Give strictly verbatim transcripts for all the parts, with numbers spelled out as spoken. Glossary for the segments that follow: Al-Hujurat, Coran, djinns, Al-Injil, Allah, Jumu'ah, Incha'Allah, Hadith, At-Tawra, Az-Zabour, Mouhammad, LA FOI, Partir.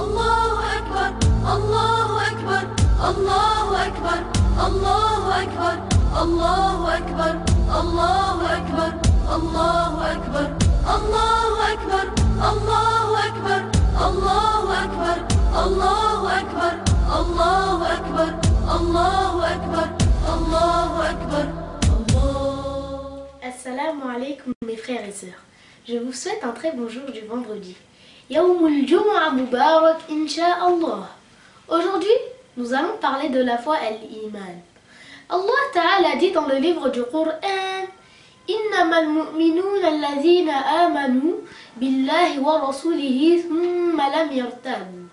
الله أكبر الله أكبر الله أكبر الله أكبر الله أكبر الله أكبر الله أكبر الله أكبر الله أكبر الله أكبر الله أكبر الله أكبر الله أكبر الله أكبر الله. السلام عليكم mes frères et sœurs. Je vous souhaite un très bon jour du vendredi. Yaoumul Jumu'ah Mubarak Incha'Allah. Aujourd'hui, nous allons parler de la foi et l'iman. Allah Ta'ala dit dans le livre du Coran Innamal mu'minuna allazina amanu billahi wa rasulihi thumma lam yartabu.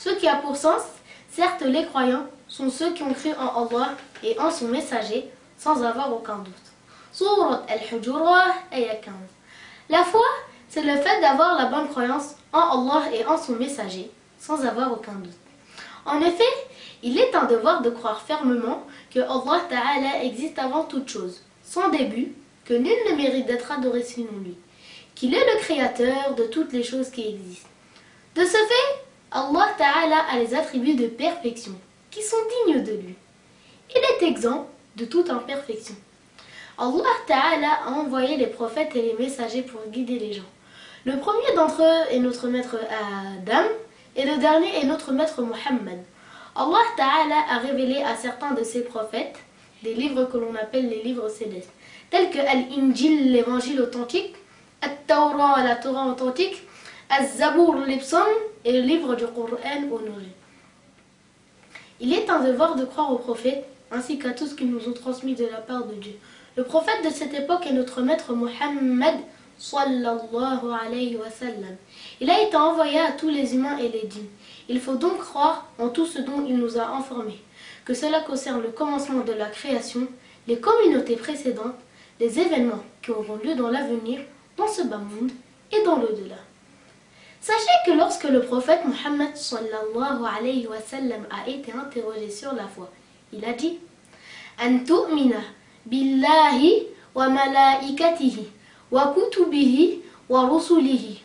Ce qui a pour sens, certes les croyants sont ceux qui ont cru en Allah et en son messager sans avoir aucun doute. Sourate Al-Hujurat, ayat quinze. La foi, c'est le fait d'avoir la bonne croyance en Allah et en son messager, sans avoir aucun doute. En effet, il est un devoir de croire fermement que Allah Ta'ala existe avant toute chose, sans début, que nul ne mérite d'être adoré sinon lui, qu'il est le créateur de toutes les choses qui existent. De ce fait, Allah Ta'ala a les attributs de perfection, qui sont dignes de lui. Il est exempt de toute imperfection. Allah Ta'ala a envoyé les prophètes et les messagers pour guider les gens. Le premier d'entre eux est notre maître Adam et le dernier est notre maître Mouhammad. Allah Ta'ala a révélé à certains de ses prophètes des livres que l'on appelle les livres célestes, tels que Al-Injil, l'évangile authentique, At-Tawra, la Torah authentique, Az-Zabour, les psaumes et le livre du Coran honoré. Il est un devoir de croire aux prophètes ainsi qu'à tout ce qu'ils nous ont transmis de la part de Dieu. Le prophète de cette époque est notre maître Mouhammad sallallahu alayhi wa sallam. Il a été envoyé à tous les humains et les djinns. Il faut donc croire en tout ce dont il nous a informés, que cela concerne le commencement de la création, les communautés précédentes, les événements qui auront lieu dans l'avenir, dans ce bas monde et dans l'au-delà. Sachez que lorsque le prophète Mouhammad sallallahu alayhi wa sallam a été interrogé sur la foi, il a dit « An tu'mina » billahi wa malaikatihi wa kutubihi wa rusulihi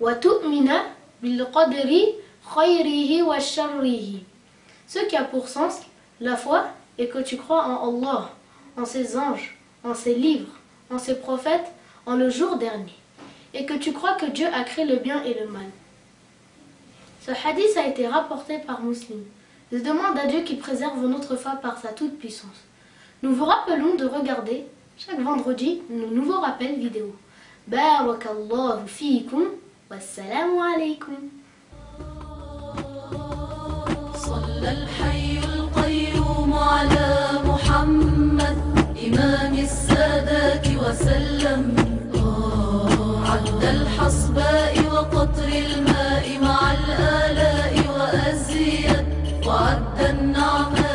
wa tu'mina bil qadri khayrihi wa sharrihi. Ce qui a pour sens la foi est que tu crois en Allah, en ses anges, en ses livres, en ses prophètes, en le jour dernier, et que tu crois que Dieu a créé le bien et le mal. Ce hadith a été rapporté par Muslim. Je demande à Dieu qu'il préserve notre foi par sa toute puissance. Nous vous rappelons de regarder chaque vendredi nos nouveaux rappels vidéo. Barakallahu fiikum, wassalamu alaykum. Salla al-hayy al-qayyum ala Muhammad, imam as-sadaki wa sallam. Adda al-hasba'i wa qatri al-ma'i ma'a al-ala'i wa aziyat wa adda al-na'ma.